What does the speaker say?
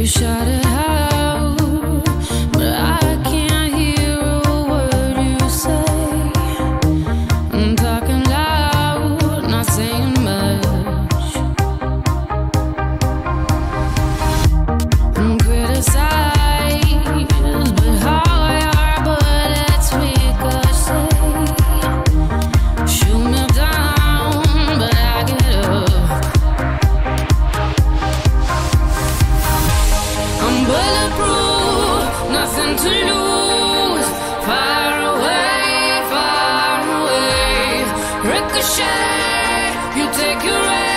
You shot it out, but I can't hear a word you say. I'm talking loud, not saying much. I'm criticized, but how I are, but it's ricochet. Shoot me down, but I get up. Bulletproof, nothing to lose. Far away, ricochet. You take your aim.